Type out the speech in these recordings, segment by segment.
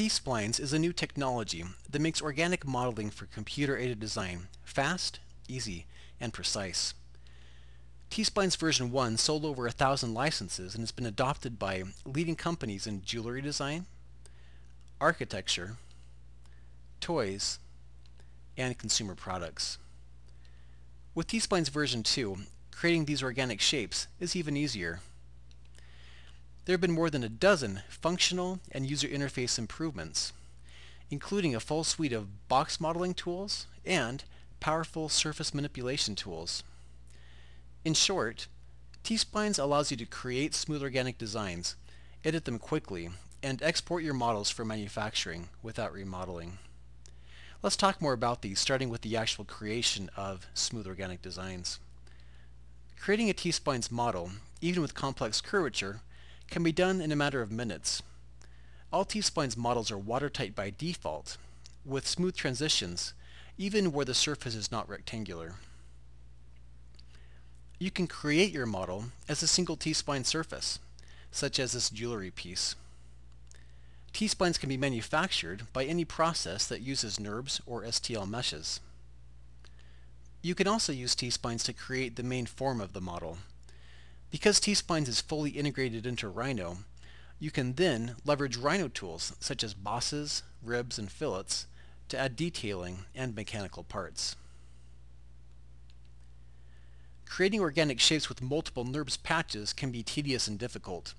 T-Splines is a new technology that makes organic modeling for computer-aided design fast, easy, and precise. T-Splines version 1 sold over 1,000 licenses and has been adopted by leading companies in jewelry design, architecture, toys, and consumer products. With T-Splines version 2, creating these organic shapes is even easier. There have been more than a dozen functional and user interface improvements, including a full suite of box modeling tools and powerful surface manipulation tools. In short, T-Splines allows you to create smooth organic designs, edit them quickly, and export your models for manufacturing without remodeling. Let's talk more about these, starting with the actual creation of smooth organic designs. Creating a T-Splines model, even with complex curvature, can be done in a matter of minutes. All T-Splines models are watertight by default, with smooth transitions, even where the surface is not rectangular. You can create your model as a single T-spline surface, such as this jewelry piece. T-splines can be manufactured by any process that uses NURBS or STL meshes. You can also use T-splines to create the main form of the model. Because T-splines is fully integrated into Rhino, you can then leverage Rhino tools such as bosses, ribs, and fillets to add detailing and mechanical parts. Creating organic shapes with multiple NURBS patches can be tedious and difficult.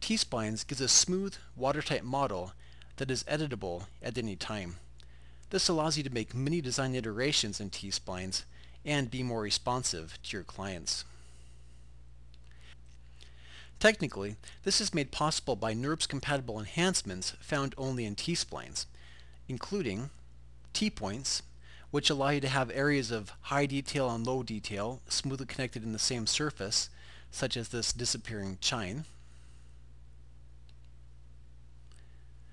T-Splines gives a smooth, watertight model that is editable at any time. This allows you to make many design iterations in T-Splines and be more responsive to your clients. Technically, this is made possible by NURBS-compatible enhancements found only in T-Splines, including T-Points, which allow you to have areas of high detail and low detail smoothly connected in the same surface, such as this disappearing chine.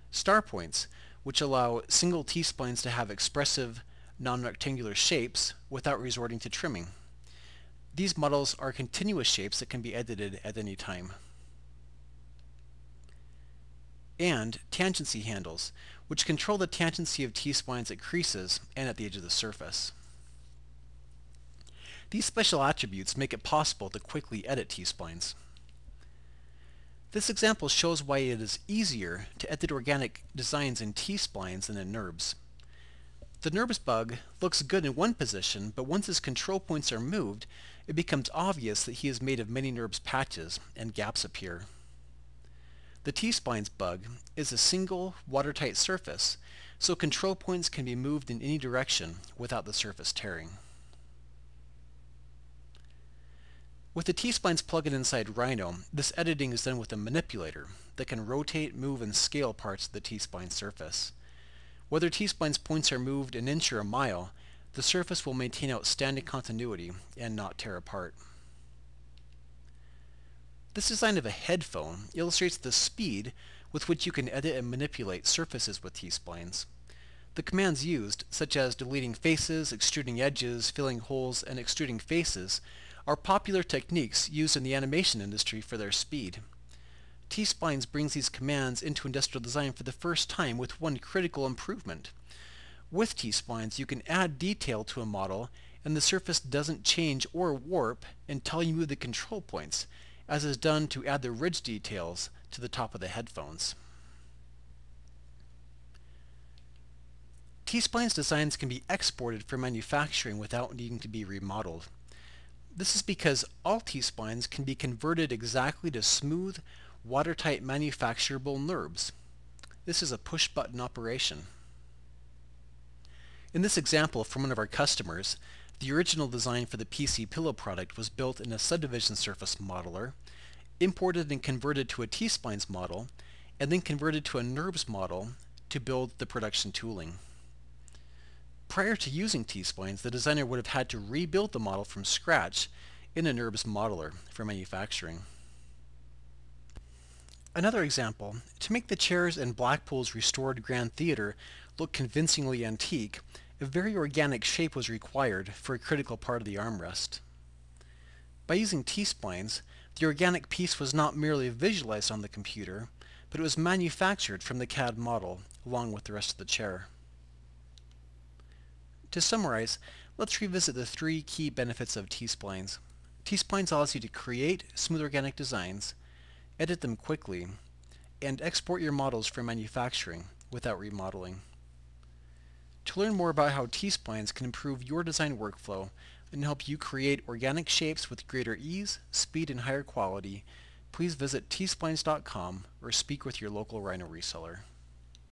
Star points, which allow single T-splines to have expressive, non-rectangular shapes without resorting to trimming. These models are continuous shapes that can be edited at any time. And tangency handles, which control the tangency of T-splines at creases and at the edge of the surface. These special attributes make it possible to quickly edit T-splines. This example shows why it is easier to edit organic designs in T-splines than in NURBS. The NURBS bug looks good in one position, but once his control points are moved, it becomes obvious that he is made of many NURBS patches and gaps appear. The T-splines bug is a single, watertight surface, so control points can be moved in any direction without the surface tearing. With the T-Splines plugin inside Rhino, this editing is done with a manipulator that can rotate, move, and scale parts of the T-Spline surface. Whether T-Splines points are moved an inch or a mile, the surface will maintain outstanding continuity and not tear apart. This design of a headphone illustrates the speed with which you can edit and manipulate surfaces with T-Splines. The commands used, such as deleting faces, extruding edges, filling holes, and extruding faces, are popular techniques used in the animation industry for their speed. T-Splines brings these commands into industrial design for the first time with one critical improvement. With T-Splines, you can add detail to a model and the surface doesn't change or warp until you move the control points, as is done to add the ridge details to the top of the headphones. T-Splines designs can be exported for manufacturing without needing to be remodeled. This is because all T-splines can be converted exactly to smooth, watertight manufacturable NURBS. This is a push-button operation. In this example from one of our customers, the original design for the PC Pillow product was built in a subdivision surface modeler, imported and converted to a T-splines model, and then converted to a NURBS model to build the production tooling. Prior to using T-splines, the designer would have had to rebuild the model from scratch in a NURBS modeler for manufacturing. Another example, to make the chairs in Blackpool's restored Grand Theatre look convincingly antique, a very organic shape was required for a critical part of the armrest. By using T-splines, the organic piece was not merely visualized on the computer, but it was manufactured from the CAD model along with the rest of the chair. To summarize, let's revisit the three key benefits of T-Splines. T-Splines allows you to create smooth organic designs, edit them quickly, and export your models for manufacturing without remodeling. To learn more about how T-Splines can improve your design workflow and help you create organic shapes with greater ease, speed, and higher quality, please visit tsplines.com or speak with your local Rhino reseller.